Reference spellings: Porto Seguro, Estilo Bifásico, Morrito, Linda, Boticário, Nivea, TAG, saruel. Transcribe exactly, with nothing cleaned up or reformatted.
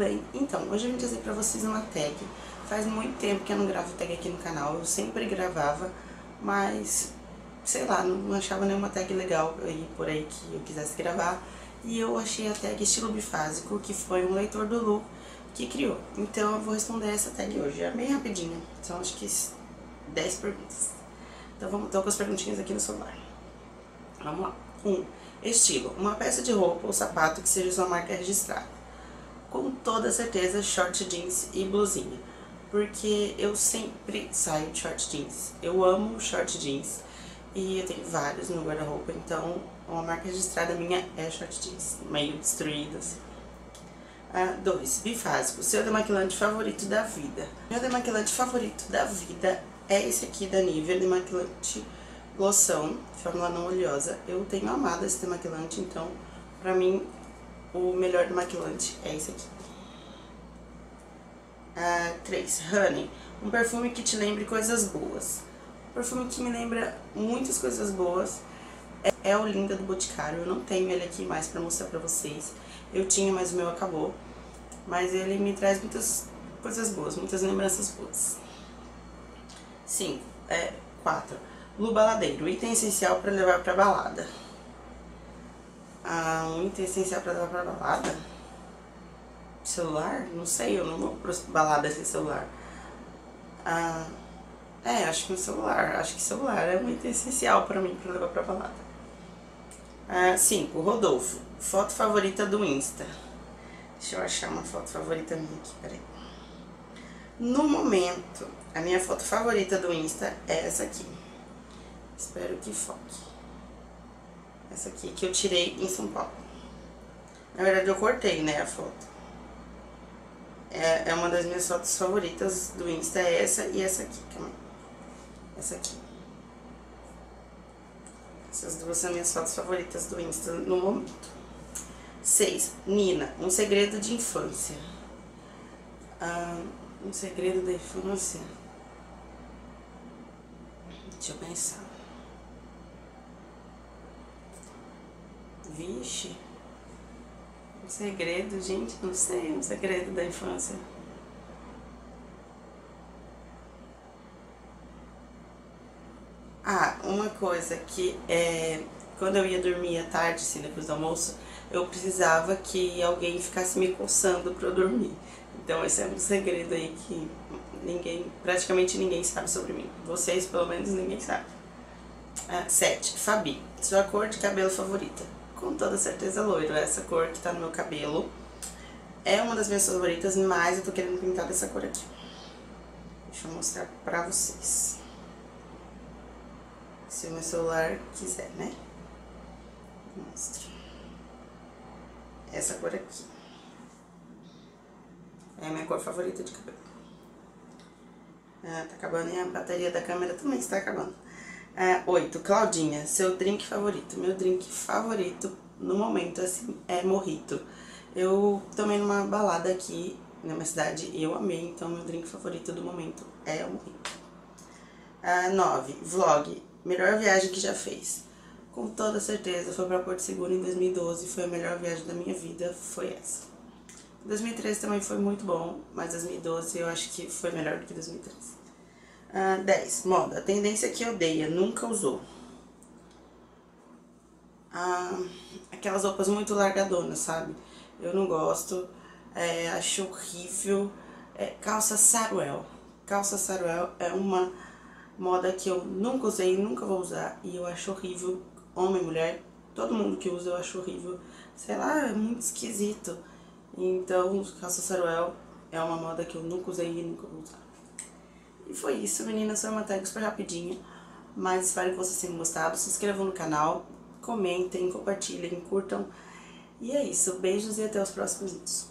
bem? Então, hoje eu vim dizer pra vocês uma tag. Faz muito tempo que eu não gravo tag aqui no canal, eu sempre gravava, mas, sei lá, não achava nenhuma tag legal aí por aí que eu quisesse gravar. E eu achei a tag Estilo Bifásico, que foi um leitor do Lu que criou. Então eu vou responder essa tag hoje, é bem rapidinho, são acho que dez perguntas. Então vamos então, com as perguntinhas aqui no celular. Vamos lá. um. Estilo. Uma peça de roupa ou sapato que seja sua marca registrada. Com toda certeza, short jeans e blusinha. Porque eu sempre saio de short jeans. Eu amo short jeans. E eu tenho vários no guarda-roupa, então uma marca registrada minha é short jeans. Meio destruída, assim. dois. Ah, bifásico. Seu demaquilante favorito da vida. Meu demaquilante favorito da vida é esse aqui da Nivea, demaquilante loção, fórmula não oleosa. Eu tenho amado esse demaquilante, então pra mim o melhor demaquilante é esse aqui. Ah, três. Honey. Um perfume que te lembre coisas boas. Um perfume que me lembra muitas coisas boas é o Linda do Boticário. Eu não tenho ele aqui mais pra mostrar pra vocês. Eu tinha, mas o meu acabou. Mas ele me traz muitas coisas boas, muitas lembranças boas. cinco. É, quatro. Lu baladeiro. Item essencial pra levar pra balada. Ah, um item essencial pra levar pra balada? Celular? Não sei, eu não vou pra balada sem celular. Ah... É, acho que o celular, acho que celular é muito essencial pra mim, pra levar pra balada. Ah, cinco. Rodolfo, foto favorita do Insta. Deixa eu achar uma foto favorita minha aqui, peraí. No momento, a minha foto favorita do Insta é essa aqui. Espero que foque. Essa aqui que eu tirei em São Paulo. Na verdade eu cortei, né, a foto. É, é uma das minhas fotos favoritas do Insta, é essa e essa aqui, calma aí. Essa aqui. Essas duas são minhas fotos favoritas do Insta no momento. seis. Nina, um segredo de infância. Ah, um segredo da infância? Deixa eu pensar. Vixe. Um segredo, gente, não sei. Um segredo da infância. Ah, uma coisa que é, quando eu ia dormir à tarde, assim, depois do almoço, eu precisava que alguém ficasse me coçando pra eu dormir. Então esse é um segredo aí que ninguém, praticamente ninguém sabe sobre mim. Vocês, pelo menos, ninguém sabe. Ah, sete. Fabi, sua cor de cabelo favorita? Com toda certeza loiro, essa cor que tá no meu cabelo. É uma das minhas favoritas, mas eu tô querendo pintar dessa cor aqui. Deixa eu mostrar pra vocês. Se o meu celular quiser, né? Mostro. Essa cor aqui. É a minha cor favorita de cabelo. Ah, tá acabando e a bateria da câmera também está acabando. Ah, oito. Claudinha, seu drink favorito. Meu drink favorito, no momento, assim, é Morrito. Eu tomei numa balada aqui na minha cidade e eu amei, então meu drink favorito do momento é o Morrito. Ah, nove. Vlog. Melhor viagem que já fez. Com toda certeza, foi pra Porto Seguro em dois mil e doze, foi a melhor viagem da minha vida, foi essa. dois mil e treze também foi muito bom, mas dois mil e doze eu acho que foi melhor do que dois mil e treze. Ah, dez. Moda. A tendência que odeia, nunca usou. Ah, aquelas roupas muito largadonas, sabe? Eu não gosto, é, acho horrível. É, calça saruel. Calça saruel é uma... moda que eu nunca usei, nunca vou usar, e eu acho horrível, homem, mulher, todo mundo que usa eu acho horrível, sei lá, é muito esquisito. Então, calça saruel é uma moda que eu nunca usei e nunca vou usar. E foi isso, meninas, foi uma tag super rapidinha, mas espero que vocês tenham gostado, se inscrevam no canal, comentem, compartilhem, curtam, e é isso, beijos e até os próximos vídeos.